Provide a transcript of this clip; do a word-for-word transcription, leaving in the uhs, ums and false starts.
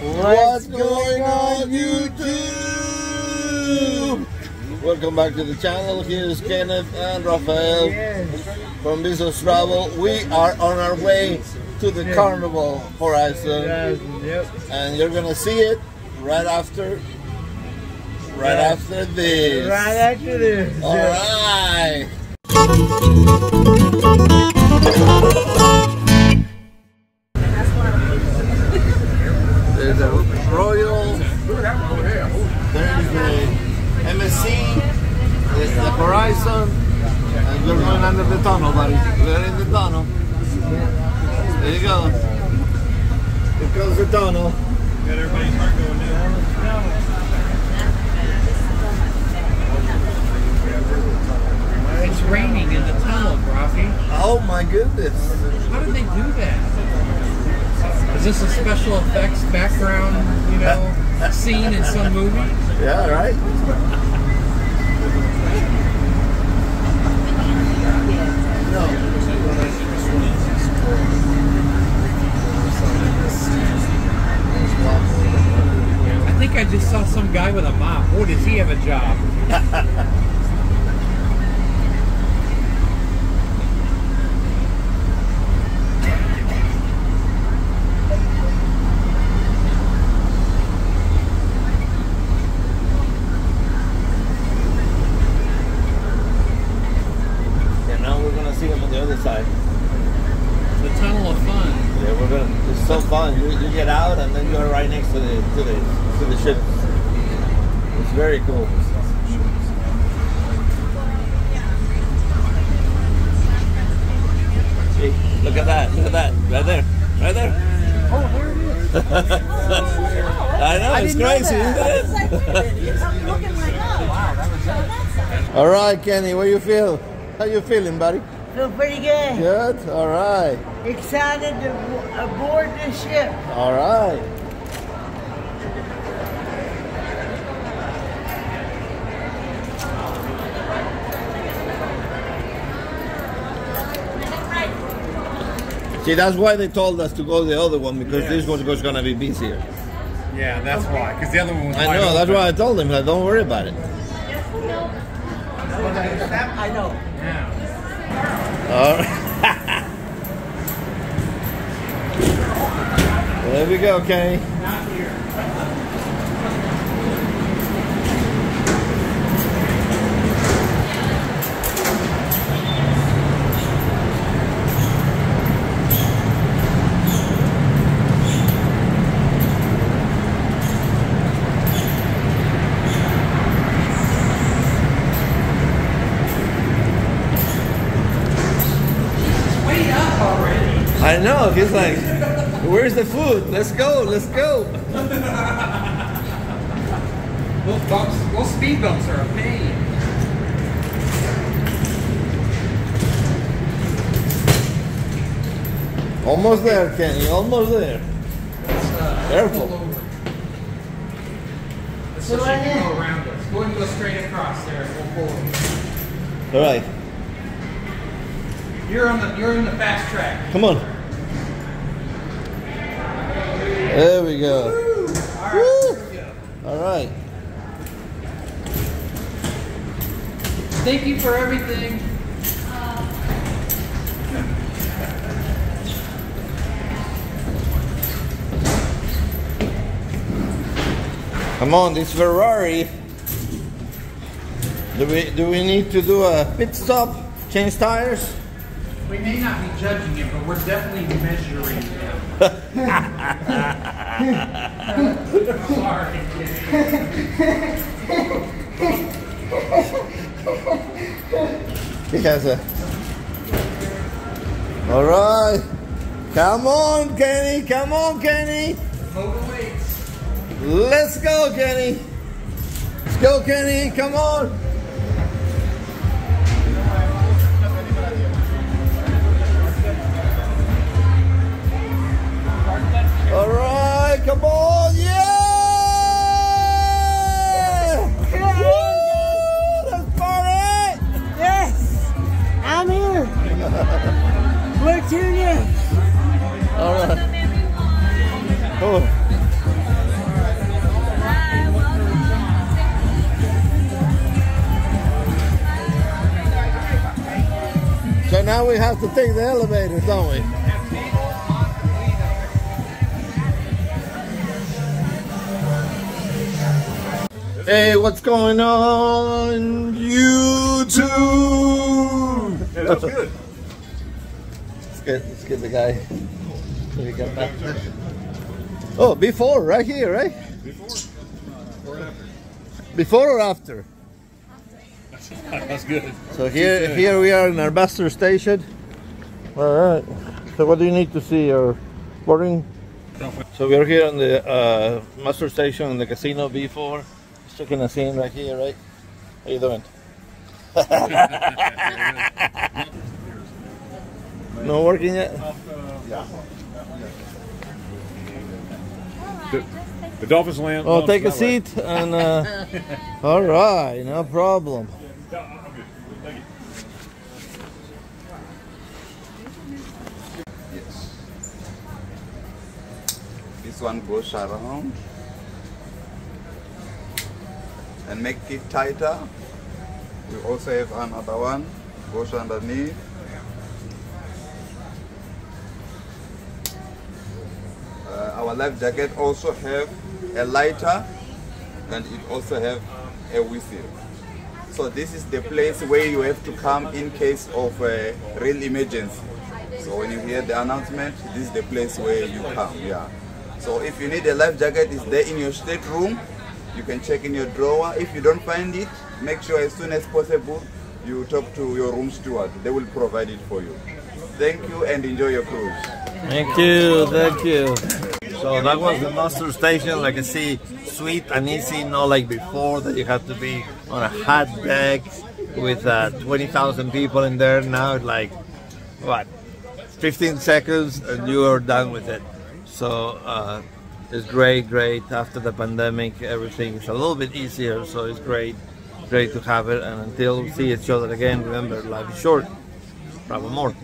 What's going on, YouTube? Welcome back to the channel. Here's Kenneth and Rafael from Visos Travel. We are on our way to the Carnival Horizon, and you're gonna see it right after. Right after this. Right after this. All right. There's a Royal. There's the M S C. There's the Horizon. And we're going under the tunnel, buddy. We're in the tunnel. There you go. Here goes the tunnel. Got everybody's heart going down. It's raining in the tunnel, Rafi. Oh my goodness. How did they do that? Is this a special effects background, you know, scene in some movie? Yeah, right? No. I think I just saw some guy with a mop. Boy, does he have a job? So fun. You, you get out and then you're right next to the to the to the ship. It's very cool. Hey, look at that! Look at that! Right there! Right there! Oh, there it is! I know, it's crazy, isn't it? I'm looking like, oh wow, that was that. All right, Kenny, what do you feel? How you feeling, buddy? Feel pretty good. Good. All right. Excited to aboard the ship. All right. See, that's why they told us to go the other one, because yes, this one was going to be busier. Yeah, that's why. Because the other one was. I know. Open. That's why I told them. Like, don't worry about it. Yes, we know. I know. Yeah. All right. There we go, Kenny. Not here. I know, he's like, where's the food? Let's go, let's go. Those bumps, those speed bumps are a pain. Almost there, Kenny, almost there. Uh, Careful. Let's just go around us. Go and go straight across there and we'll pull over. All right. You're on the, you're in the fast track. Come on. There we go. Woo! All right. Woo! We go. All right. Thank you for everything. Come on, this Ferrari. Do we do we need to do a pit stop? Change tires? We may not be judging it, but we're definitely measuring them. I'm sorry. He has a... All right. Come on, Kenny. Come on, Kenny. Let's go, Kenny. Let's go, Kenny. Come on. All right, come on, yeah! Yeah. Woo! Let's party! Yes, I'm here. We're tuned in. All right. Oh. now we have to take the elevator, don't we? Hey, what's going on, YouTube? Hey, that was good. Let's get, let's get the guy. Let me get back. Oh, before, right here, right? Before or after? Before or after? That's good. So here, here we are in our Ambassador Station. All right. So what do you need to see? Your boarding? So we are here on the uh, Master Station in the casino B four. Just checking the scene right here, right? How you doing? No working yet? Yeah. The, the dolphins land. Oh, take a seat and uh, all right, no problem. This one goes around and make it tighter. We also have another one goes underneath. Uh, our life jacket also have a lighter and it also have a whistle. So this is the place where you have to come in case of a real emergency. So when you hear the announcement, this is the place where you come. Yeah. So if you need a life jacket, it's there in your stateroom. You can check in your drawer. If you don't find it, make sure as soon as possible you talk to your room steward. They will provide it for you. Thank you and enjoy your cruise. Thank you, thank you. So that was the Master Station. Like I see, sweet and easy, not like before that you had to be on a hot deck with uh, twenty thousand people in there. Now it's like, what, fifteen seconds and you are done with it. So uh, it's great, great. After the pandemic, everything is a little bit easier. So it's great, great to have it. And until we see each other again, remember, life is short. Travel more.